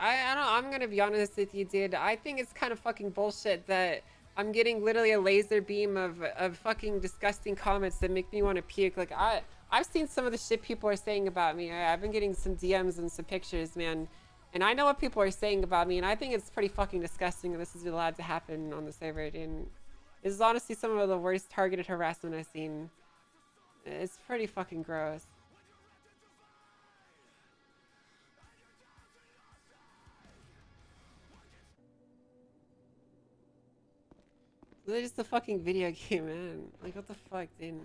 I don't, I'm gonna be honest with you, dude. I think it's kind of fucking bullshit that I'm getting literally a laser beam of fucking disgusting comments that make me want to puke. Like, I've seen some of the shit people are saying about me. I've been getting some DMs and some pictures, man. And I know what people are saying about me, and I think it's pretty fucking disgusting that this is allowed to happen on the server. And this is honestly some of the worst targeted harassment I've seen. It's pretty fucking gross. It's just a fucking video game, man. Like, what the fuck, dude?